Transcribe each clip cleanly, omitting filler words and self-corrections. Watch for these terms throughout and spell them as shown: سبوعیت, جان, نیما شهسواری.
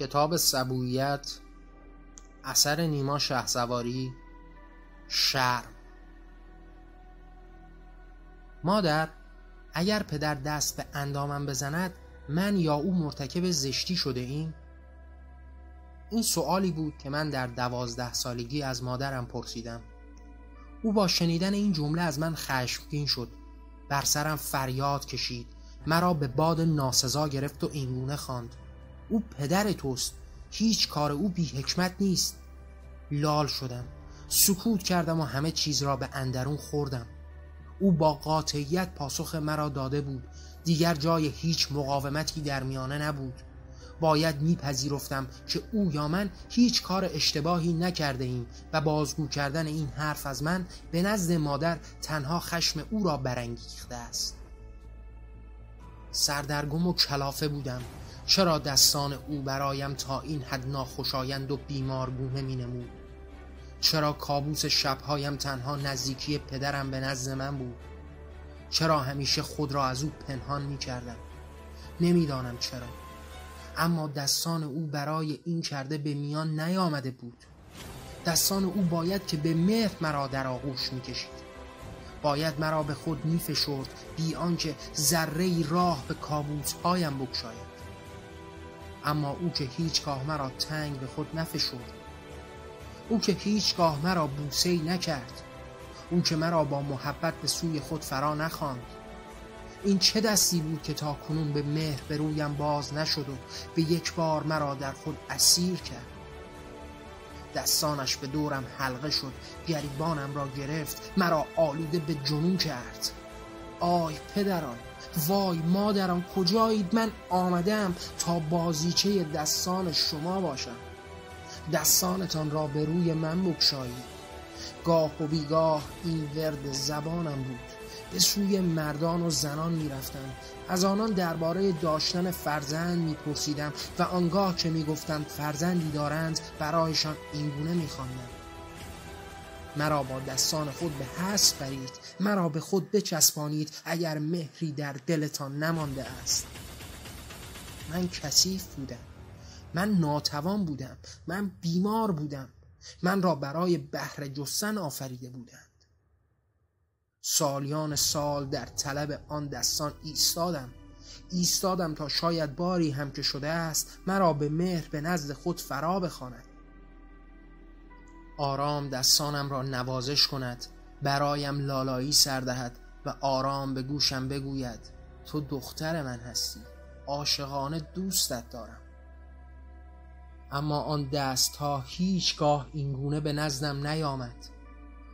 کتاب سبوعیت اثر نیما شهسواری. شرم. مادر، اگر پدر دست به اندامم بزند من یا او مرتکب زشتی شده ایم؟ این سؤالی بود که من در 12 سالگی از مادرم پرسیدم. او با شنیدن این جمله از من خشمگین شد، بر سرم فریاد کشید، مرا به باد ناسزا گرفت و اینگونه خواند: او پدر توست، هیچ کار او بی حکمت نیست. لال شدم، سکوت کردم و همه چیز را به اندرون خوردم. او با قاطعیت پاسخ مرا داده بود، دیگر جای هیچ مقاومتی در میانه نبود. باید میپذیرفتم که او یا من هیچ کار اشتباهی نکرده ایم و بازگو کردن این حرف از من به نزد مادر تنها خشم او را برانگیخته است. سردرگم و کلافه بودم. چرا دستان او برایم تا این حد ناخوشایند و بیمارگونه مینمود؟ چرا کابوس شبهایم تنها نزدیکی پدرم به نزد من بود؟ چرا همیشه خود را از او پنهان میکردم؟ نمیدانم چرا، اما دستان او برای این کرده به میان نیامده بود. دستان او باید که به مهر مرا در آغوش میکشید، باید مرا به خود میفشرد بی آنکه ذره‌ای راه به کابوسهایم بگشاید. اما او که هیچگاه مرا تنگ به خود نفشرد، او که هیچگاه مرا بوسه‌ای نکرد، او که مرا با محبت به سوی خود فرا نخواند. این چه دستی بود که تا کنون به مهر به رویم باز نشد و به یک بار مرا در خود اسیر کرد؟ دستانش به دورم حلقه شد، گریبانم را گرفت، مرا آلوده به جنون کرد. آی پدران، وای مادران، کجایید؟ من آمدم تا بازیچه دستان شما باشم. دستانتان را به روی من بگشایید. گاه و بیگاه این ورد زبانم بود. به سوی مردان و زنان می رفتم. از آنان درباره داشتن فرزند می پرسیدم و آنگاه که می گفتند فرزندی دارند برایشان اینگونه می خواندم: مرا با دستان خود به حسب برید، مرا به خود بچسبانید اگر مهری در دلتان نمانده است. من کثیف بودم، من ناتوان بودم، من بیمار بودم، من را برای بهره جستن آفریده بودند. سالیان سال در طلب آن دستان ایستادم تا شاید باری هم که شده است مرا به مهر به نزد خود فرا بخواند. آرام دستانم را نوازش کند، برایم لالایی سر دهد و آرام به گوشم بگوید: تو دختر من هستی، عاشقانه دوستت دارم. اما آن دست ها هیچگاه اینگونه به نزدم نیامد.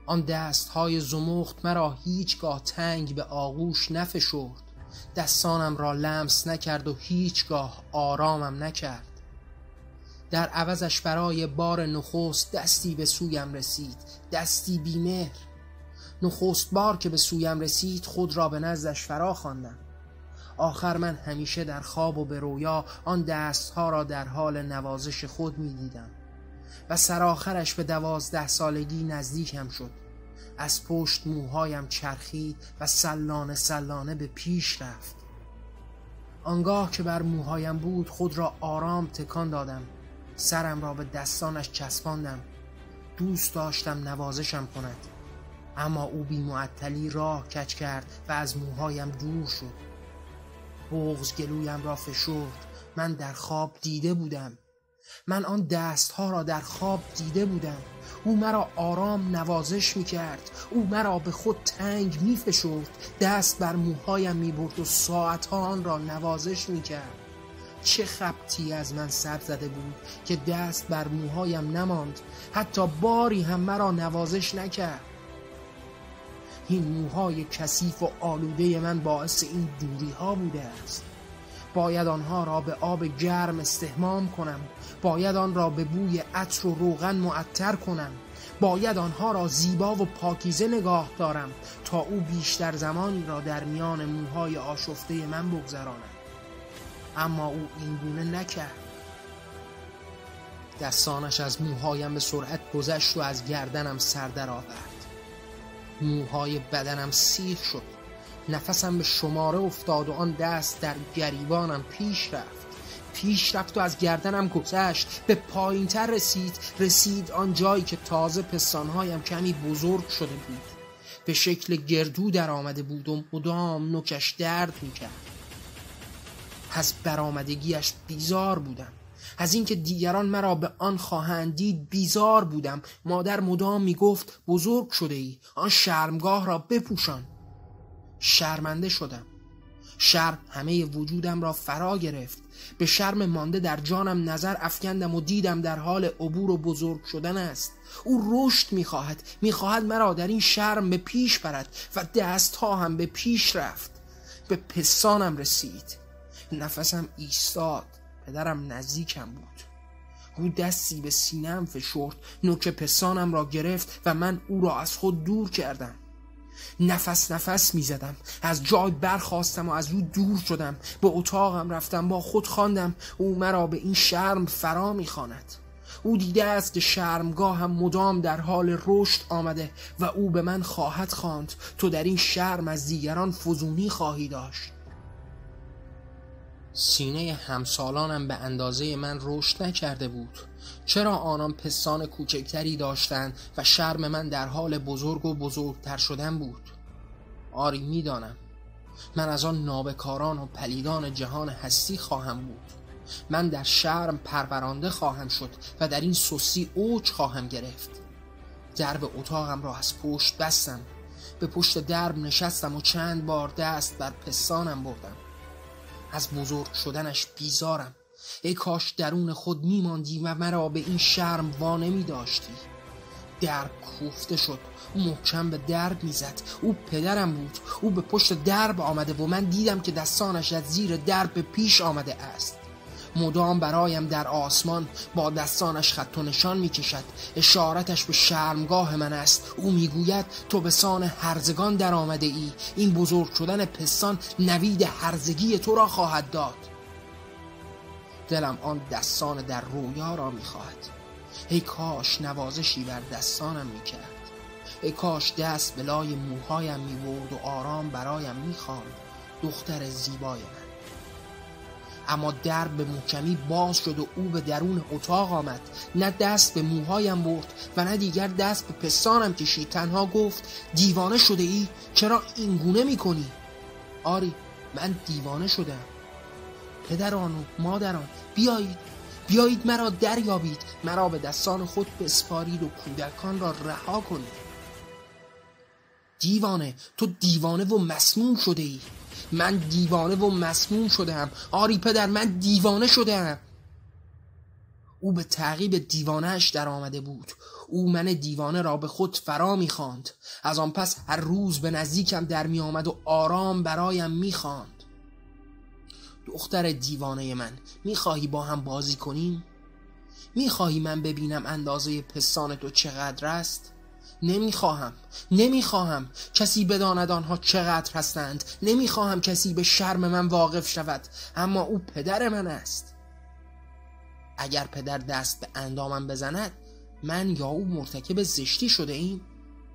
آن دست های زمخت مرا هیچگاه تنگ به آغوش نفشرد. دستانم را لمس نکرد و هیچگاه آرامم نکرد. در عوضش برای بار نخست دستی به سویم رسید، دستی بیمهر. نخست بار که به سویم رسید خود را به نزدش فرا خواندم. آخر من همیشه در خواب و به رویا آن دستها را در حال نوازش خود می دیدم و سرآخرش به 12 سالگی نزدیکم شد. از پشت موهایم چرخید و سلانه سلانه به پیش رفت. آنگاه که بر موهایم بود خود را آرام تکان دادم، سرم را به دستانش چسباندم. دوست داشتم نوازشم کند، اما او بی معطلی راه کج کرد و از موهایم دور شد. بغض گلویم را فشرد. من در خواب دیده بودم، من آن دستها را در خواب دیده بودم. او مرا آرام نوازش میکرد، او مرا به خود تنگ میفشرد، دست بر موهایم میبرد و ساعتها آن را نوازش میکرد. چه خبطی از من سر زده بود که دست بر موهایم نماند، حتی باری هم مرا نوازش نکرد. این موهای کثیف و آلوده من باعث این دوری ها بوده است. باید آنها را به آب گرم استحمام کنم، باید آن را به بوی عطر و روغن معطر کنم، باید آنها را زیبا و پاکیزه نگاه دارم تا او بیشتر زمان را در میان موهای آشفته من بگذراند. اما او اینگونه نکرد. دستانش از موهایم به سرعت گذشت و از گردنم سر در آورد. موهای بدنم سیخ شد، نفسم به شماره افتاد و آن دست در گریبانم پیش رفت. پیش رفت و از گردنم گذشت، به پایین تر رسید آنجایی که تازه پستانهایم کمی بزرگ شده بود، به شکل گردو در آمده بود و مدام نوکش درد میکرد. از برآمدگیش بیزار بودم، از اینکه دیگران مرا به آن خواهند دید بیزار بودم. مادر مدام میگفت بزرگ شده ای، آن شرمگاه را بپوشان. شرمنده شدم، شرم همه وجودم را فرا گرفت. به شرم مانده در جانم نظر افکندم و دیدم در حال عبور و بزرگ شدن است. او رشد میخواهد مرا در این شرم به پیش برد و دستها هم به پیش رفت. به پستانم رسید، نفسم ایستاد. پدرم نزدیکم بود، او دستی به سینه‌ام فشرد، نوک پستانم را گرفت و من او را از خود دور کردم. نفس میزدم، از جای برخاستم و از او دور شدم، به اتاقم رفتم، با خود خواندم او مرا به این شرم فرا میخواند. او دیده است که شرمگاه هم مدام در حال رشد آمده و او به من خواهد خواند تو در این شرم از دیگران فزونی خواهی داشت. سینه همسالانم به اندازه من رشد نکرده بود، چرا آنان پستان کوچکتری داشتند و شرم من در حال بزرگ و بزرگتر شدن بود؟ آری میدانم، من از آن نابکاران و پلیدان جهان هستی خواهم بود. من در شرم پرورانده خواهم شد و در این سستی اوج خواهم گرفت. درب اتاقم را از پشت بستم، به پشت درب نشستم و چند بار دست بر پستانم بردم. از بزرگ شدنش بیزارم، ای کاش درون خود میماندی و مرا به این شرم وانه میداشتی. درب کوفته شد، او محکم به درب میزد، او پدرم بود، او به پشت درب آمده و من دیدم که دستانش از زیر درب به پیش آمده است. مدام برایم در آسمان با دستانش خط و نشان میکشد، اشارتش به شرمگاه من است. او میگوید تو به سان هرزگان در آمده ای، این بزرگ شدن پستان نوید هرزگی تو را خواهد داد. دلم آن دستان در رویا را میخواهد، ای کاش نوازشی بر دستانم میکرد، ای کاش دست به لای موهایم میبرد و آرام برایم میخواند دختر زیبای من. اما درب به محکمی باز شد و او به درون اتاق آمد، نه دست به موهایم برد و نه دیگر دست به پستانم کشید، تنها گفت دیوانه شده ای؟ چرا اینگونه میکنی؟ آری من دیوانه شدم. پدران و مادران بیایید مرا دریابید، مرا به دستان خود بسپارید و کودکان را رها کنید. دیوانه، تو دیوانه و مسموم شده ای. من دیوانه و مسموم شدم، آری پدر من دیوانه شدم. او به تعقیب دیوانهش در آمده بود، او من دیوانه را به خود فرا میخواند. از آن پس هر روز به نزدیکم در میآمد و آرام برایم میخواند. دختر دیوانه من، میخواهی با هم بازی کنیم؟ میخواهی من ببینم اندازه پستان تو چقدر است؟ نمیخواهم کسی بداند آنها چقدر هستند، نمیخواهم کسی به شرم من واقف شود. اما او پدر من است، اگر پدر دست به اندامم بزند من یا او مرتکب زشتی شده ایم؟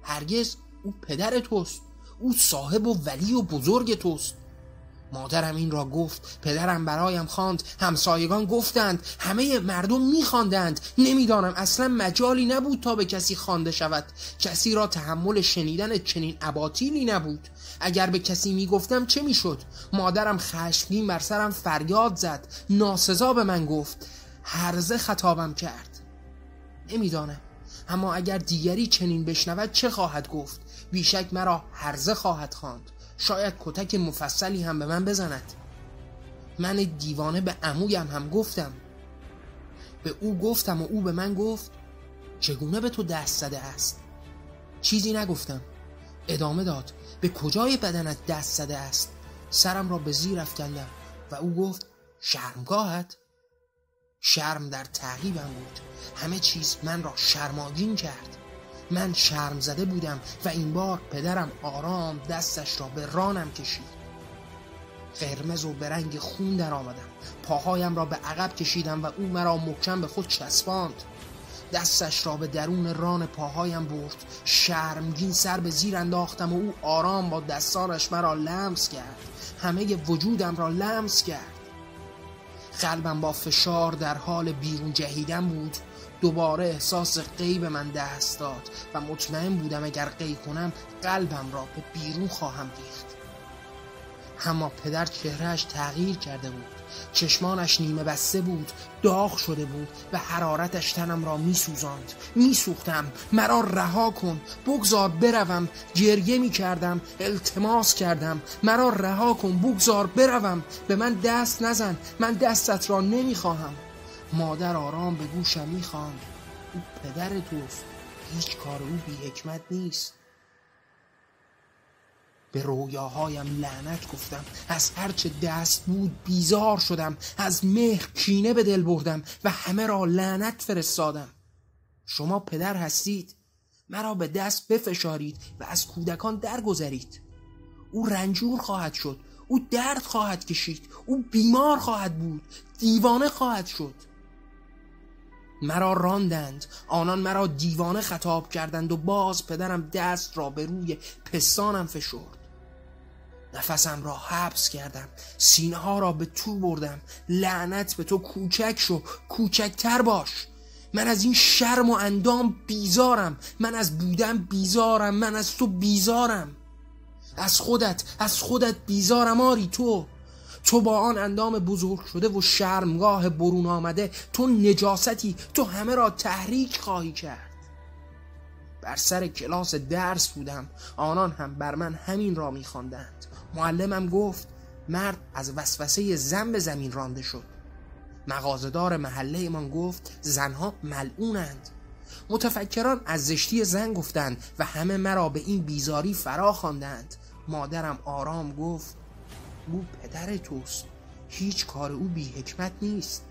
هرگز، او پدر توست، او صاحب و ولی و بزرگ توست. مادرم این را گفت، پدرم برایم خواند، همسایگان گفتند، همه مردم میخواندند. نمیدانم، اصلا مجالی نبود تا به کسی خوانده شود، کسی را تحمل شنیدن چنین اباطیلی نبود. اگر به کسی میگفتم چه میشد؟ مادرم خشمگین بر سرم فریاد زد، ناسزا به من گفت، هرزه خطابم کرد. نمیدانم، اما اگر دیگری چنین بشنود چه خواهد گفت؟ بیشک مرا هرزه خواهد خواند، شاید کتک مفصلی هم به من بزند. من دیوانه به عمویم هم گفتم، به او گفتم و او به من گفت چگونه به تو دست زده است؟ چیزی نگفتم، ادامه داد به کجای بدنت دست زده است؟ سرم را به زیر افکندم و او گفت شرمگاهت. شرم در تعقیبم بود، همه چیز من را شرماگین کرد. من شرم زده بودم و این بار پدرم آرام دستش را به رانم کشید. قرمز و به رنگ خون در آمدم، پاهایم را به عقب کشیدم و او مرا محکم به خود چسباند، دستش را به درون ران پاهایم برد. شرمگین سر به زیر انداختم و او آرام با دستانش مرا لمس کرد، همه وجودم را لمس کرد. قلبم با فشار در حال بیرون جهیدن بود. دوباره احساس غیب من دست داد و مطمئن بودم اگر غی کنم قلبم را به بیرون خواهم ریخت. اما پدر چهرهش تغییر کرده بود، چشمانش نیمه بسته بود، داغ شده بود و حرارتش تنم را میسوزاند. میسوختم. مرا رها کن، بگذار بروم. گریه میکردم، التماس کردم، مرا رها کن، بگذار بروم، به من دست نزن، من دستت را نمیخواهم. مادر آرام به گوشم میخواند: او پدر توست، هیچ کار او بی حکمت نیست. به رویاهایم لعنت گفتم، از هرچه دست بود بیزار شدم، از مهر کینه به دل بردم و همه را لعنت فرستادم. شما پدر هستید، مرا به دست بفشارید و از کودکان درگذرید. او رنجور خواهد شد، او درد خواهد کشید، او بیمار خواهد بود، دیوانه خواهد شد. مرا راندند، آنان مرا دیوانه خطاب کردند و باز پدرم دست را به روی پستانم فشرد. نفسم را حبس کردم، سینه ها را به تو بردم. لعنت به تو، کوچک شو، کوچکتر باش. من از این شرم و اندام بیزارم، من از بودن بیزارم، من از تو بیزارم، از خودت بیزارم. آری تو با آن اندام بزرگ شده و شرمگاه برون آمده، تو نجاستی، تو همه را تحریک خواهی کرد. بر سر کلاس درس بودم، آنان هم بر من همین را می‌خواندند. معلمم گفت مرد از وسوسه زن به زمین رانده شد. مغازه‌دار محله من گفت زنها ملعونند. متفکران از زشتی زن گفتند و همه مرا به این بیزاری فرا خواندند. مادرم آرام گفت او پدر توست، هیچ کار او بی حکمت نیست.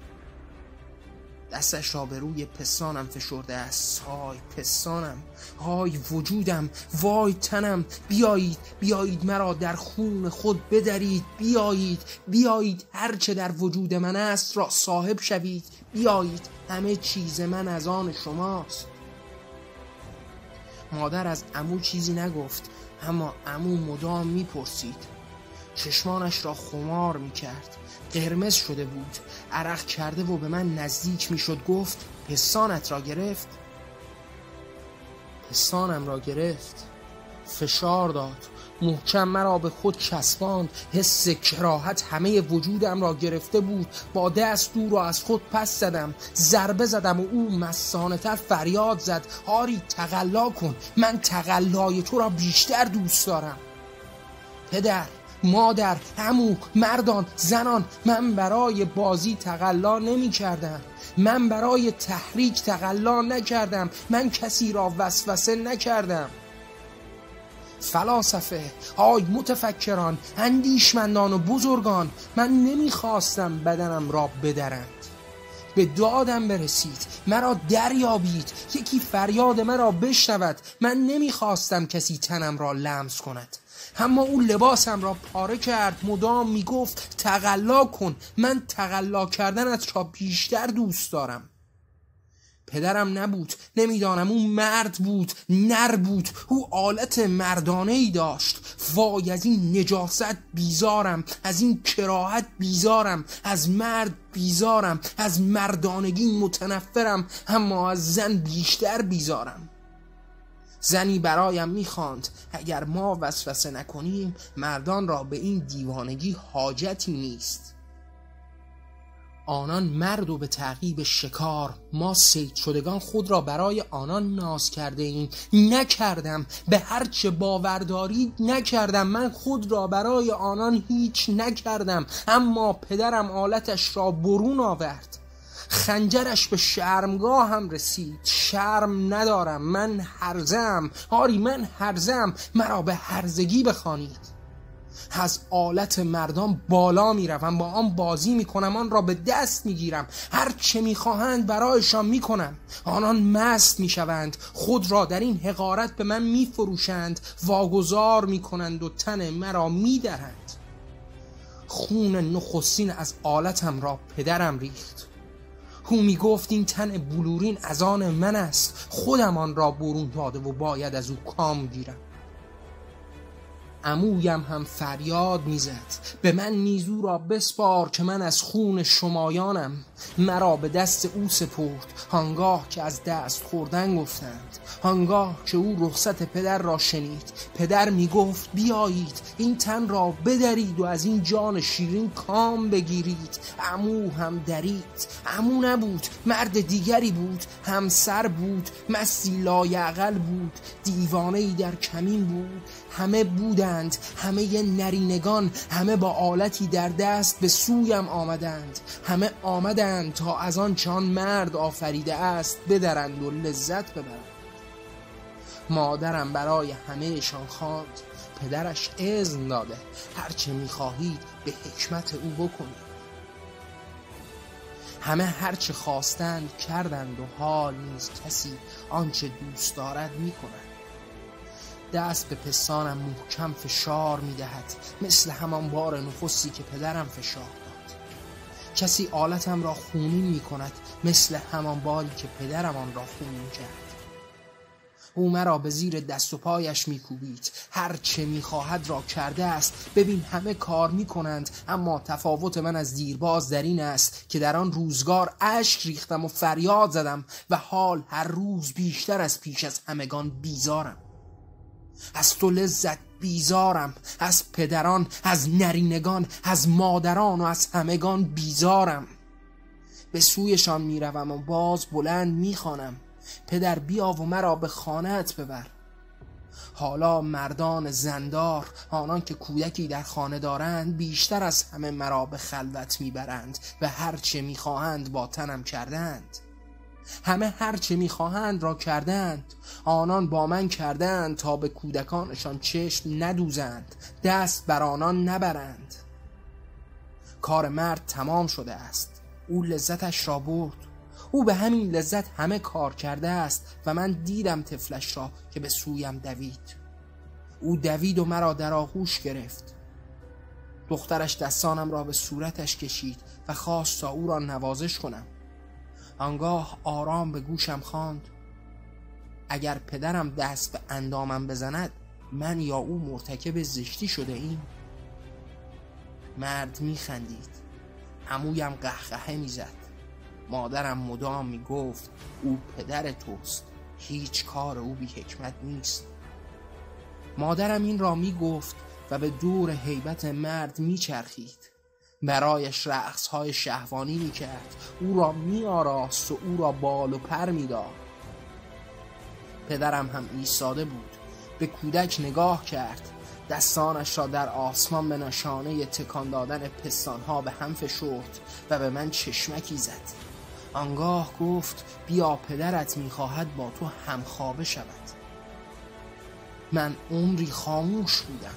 دستش را به روی پستانم فشرده است. های پستانم، های وجودم، وای تنم. بیایید، بیایید مرا در خون خود بدرید. بیایید، بیایید هرچه در وجود من است را صاحب شوید. بیایید، همه چیز من از آن شماست. مادر از عمو چیزی نگفت، اما عمو مدام میپرسید. چشمانش را خمار میکرد، قرمز شده بود، عرق کرده و به من نزدیک میشد. گفت پستانت را گرفت؟ پستانم را گرفت، فشار داد، محکم مرا به خود چسباند. حس کراهت همه وجودم را گرفته بود. با دست او را از خود پس زدم، ضربه زدم و او مستانه‌تر فریاد زد: آری تقلا کن، من تقلای تو را بیشتر دوست دارم. پدر، مادر، عمو، مردان، زنان، من برای بازی تقلا نمی کردم. من برای تحریک تقلا نکردم. من کسی را وسوسه نکردم. فلاسفه، آی متفکران، اندیشمندان و بزرگان، من نمی خواستم بدنم را بدرند. به دادم برسید، مرا دریابید، یکی فریاد مرا بشنود. من نمیخواستم کسی تنم را لمس کند، اما او لباسم را پاره کرد. مدام میگفت تقلا کن، من تقلا کردنت را بیشتر دوست دارم. پدرم نبود، نمیدانم او مرد بود، نر بود، او آلت مردانه‌ای داشت. وای از این نجاست بیزارم، از این کراهت بیزارم، از مرد بیزارم، از مردانگی متنفرم، اما از زن بیشتر بیزارم. زنی برایم میخواند: اگر ما وسوسه نکنیم مردان را به این دیوانگی حاجتی نیست. آنان مرد و به تعقیب شکار، ما صید شدگان خود را برای آنان ناز کرده ایم. نکردم، به هرچه باور دارید نکردم. من خود را برای آنان هیچ نکردم، اما پدرم آلتش را برون آورد. خنجرش به شرمگاه هم رسید. شرم ندارم، من هرزم. آری من هرزم، مرا به هرزگی بخوانید. از آلت مردان بالا میروم، با آن بازی میکنم، آن را به دست میگیرم، هر چه میخواهند برایشان میکنم. آنان مست میشوند، خود را در این حقارت به من میفروشند، واگذار میکنند و تن مرا میدهند. خون نخستین از آلتم را پدرم ریخت. او میگفت این تن بلورین از آن من است، خودم آن را برون داده و باید از او کام گیرم. عمویم هم فریاد میزد به من نیزو را بسپار که من از خون شمایانم. مرا به دست او سپرد هنگاه که از دست خوردن گفتند. هنگاه که او رخصت پدر را شنید، پدر میگفت بیایید این تن را بدرید و از این جان شیرین کام بگیرید. عمو هم درید، عمو نبود، مرد دیگری بود، همسر بود، مستی لایعقل بود، دیوانه‌ای در کمین بود. همه بودند، همه نرینگان، همه با آلتی در دست به سویم آمدند. همه آمدند تا از آن چه آن مرد آفریده است بدرند و لذت ببرند. مادرم برای همهشان خواند، پدرش اذن داده، هرچه میخواهید به حکمت او بکنید. همه هرچه خواستند کردند و حال نیز کسی آنچه دوست دارد میکند. دست به پستانم محکم فشار میدهد، مثل همان بار نخستی که پدرم فشار داد. کسی آلتم را خونین میکند، مثل همان باری که پدرم آن را خونین کرد. او مرا به زیر دست و پایش میکوبید، هر چه میخواهد را کرده است. ببین همه کار میکنند، اما تفاوت من از دیرباز در این است که در آن روزگار اشک ریختم و فریاد زدم و حال هر روز بیشتر از پیش از همگان بیزارم. از تو لذت بیزارم، از پدران، از نرینگان، از مادران و از همگان بیزارم. به سویشان میروم و باز بلند میخوانم پدر بیا و مرا به خانه‌ات ببر. حالا مردان زندار، آنان که کودکی در خانه دارند، بیشتر از همه مرا به خلوت میبرند و هرچه میخواهند با تنم کردند. همه هرچه میخواهند را کردند. آنان با من کردند تا به کودکانشان چشم ندوزند، دست بر آنان نبرند. کار مرد تمام شده است، او لذتش را برد. او به همین لذت همه کار کرده است و من دیدم طفلش را که به سویم دوید. او دوید و مرا در آغوش گرفت. دخترش دستانم را به صورتش کشید و خواست تا او را نوازش کنم. آنگاه آرام به گوشم خواند اگر پدرم دست به اندامم بزند، من یا او مرتکب زشتی شده ایم. مرد میخندید، عمویم قهقهه میزد. مادرم مدام میگفت او پدر توست، هیچ کار او بی حکمت نیست. مادرم این را میگفت و به دور هیبت مرد میچرخید، برایش رقصهای شهوانی میکرد، او را میآراست و او را بال و پر میداد. پدرم هم ایستاده بود، به کودک نگاه کرد، دستانش را در آسمان به نشانه تکان دادن پستانها به هم فشرد و به من چشمکی زد. آنگاه گفت بیا پدرت میخواهد با تو همخوابه شود. من عمری خاموش بودم،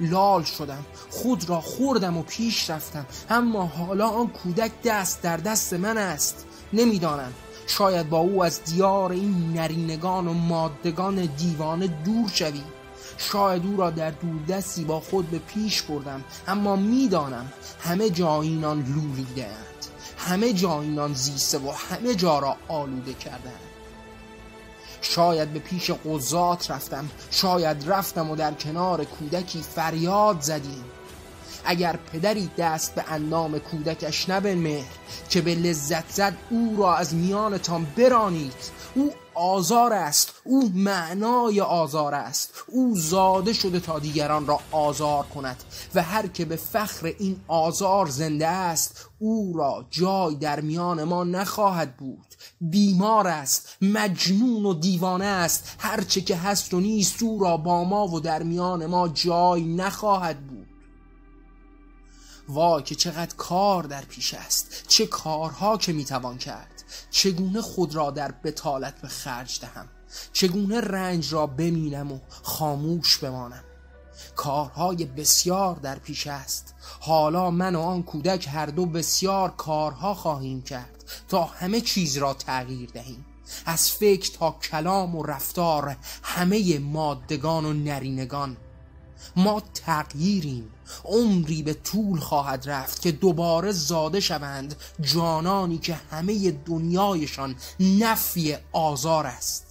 لال شدم، خود را خوردم و پیش رفتم. اما حالا آن کودک دست در دست من است. نمیدانم، شاید با او از دیار این نرینگان و مادگان دیوانه دور شوی. شاید او را در دوردستی با خود به پیش بردم. اما میدانم همه جا اینان لولیده اند، همه جا اینان زیسته و همه جا را آلوده کرده اند. شاید به پیش قضات رفتم، شاید رفتم و در کنار کودکی فریاد زدیم اگر پدری دست به اندام کودکش نبنمهر که به لذت زد، او را از میانتان برانید. او آزار است، او معنای آزار است. او زاده شده تا دیگران را آزار کند و هر که به فخر این آزار زنده است، او را جای در میان ما نخواهد بود. بیمار است، مجنون و دیوانه است. هرچه که هست و نیست او را با ما و در میان ما جای نخواهد بود. وای که چقدر کار در پیش است، چه کارها که میتوان کرد. چگونه خود را در بتالت به خرج دهم، چگونه رنج را بمینم و خاموش بمانم. کارهای بسیار در پیش است. حالا من و آن کودک هر دو بسیار کارها خواهیم کرد تا همه چیز را تغییر دهیم، از فکر تا کلام و رفتار همه مادگان و نرینگان. ما تغییریم. عمری به طول خواهد رفت که دوباره زاده شوند جانانی که همه دنیایشان نفی آزار است.